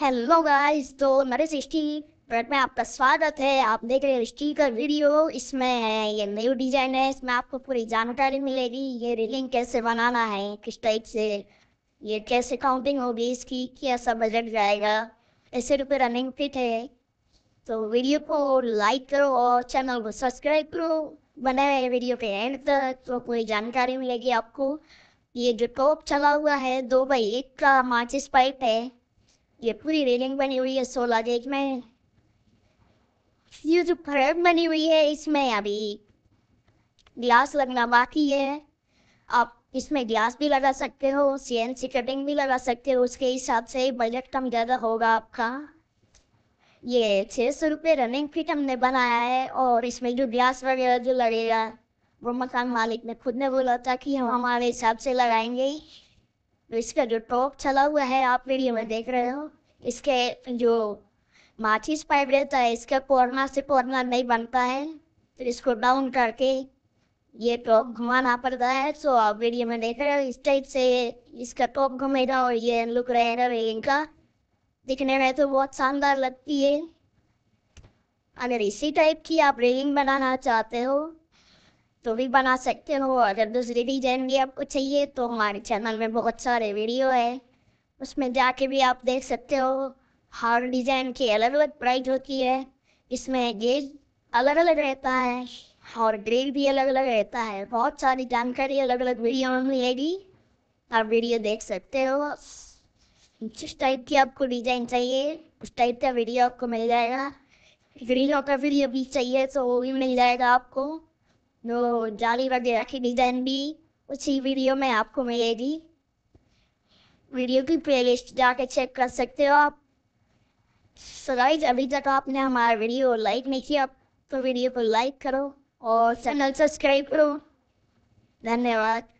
Hello guys, तो मेरे sixty bread में आपका स्वागत है। आप देख रहे हैं सिस्टी का वीडियो। इसमें है ये न्यू डिजाइन है, इसमें आपको पूरी जानकारी मिलेगी। ये रीलिंग कैसे बनाना है, किस टाइप से, ये कैसे काउंटिंग होगी, इसकी क्या सब बजट जाएगा। ऐसे रुपये रनिंग फिट है। तो वीडियो को लाइक करो और चैनल को सब्सक्राइब करो। बने हुए वीडियो पे एंड तक तो पूरी जानकारी मिलेगी आपको। ये जो टॉप चला हुआ है 2x1 का माचिस पाइप है। ये पूरी रेलिंग बनी हुई है 16 गेज में। ये जो फ्रेम बनी हुई है इसमें अभी ग्लास लगना बाकी है। आप इसमें ग्लास भी लगा सकते हो, CNC कटिंग भी लगा सकते हो, उसके हिसाब से बजट कम ज़्यादा होगा आपका। ये 600 रुपये रनिंग फीट हमने बनाया है। और इसमें जो ग्लास वगैरह जो लगेगा वो मकान मालिक ने खुद ने बोला था कि हम हमारे हिसाब से लगाएंगे। तो इसका जो टॉप चला हुआ है आप वीडियो में देख रहे हो। इसके जो माचिस पाइप रहता है इसका कोर्नर से कोर्नर नहीं बनता है, तो इसको डाउन करके ये टॉप घुमाना पड़ता है। तो आप वीडियो में देख रहे हो इस टाइप से इसका टॉप घुमेगा और ये लुक रहेगा रेलिंग का। दिखने में तो बहुत शानदार लगती है। अगर इसी टाइप की आप रेलिंग बनाना चाहते हो तो भी बना सकते हो। अगर दूसरी डिजाइन भी आपको चाहिए तो हमारे चैनल में बहुत सारे वीडियो है, उसमें जाके भी आप देख सकते हो। हर डिज़ाइन की अलग अलग प्राइस होती है। इसमें गेज अलग अलग रहता है और ग्रेड भी अलग अलग रहता है। बहुत सारी जानकारी अलग अलग वीडियो में मिलेगी, आप वीडियो देख सकते हो। जिस टाइप की आपको डिज़ाइन चाहिए उस टाइप का वीडियो आपको मिल जाएगा। ग्रिलों का वीडियो भी चाहिए तो वो भी मिल जाएगा आपको। नो जाली वगैरह की डिज़ाइन भी उसी वीडियो में आपको मिलेगी। वीडियो की प्लेलिस्ट जाके चेक कर सकते हो आप। सो गाइस, अभी तक आपने हमारा वीडियो लाइक नहीं किया तो वीडियो को लाइक करो और चैनल सब्सक्राइब करो। धन्यवाद।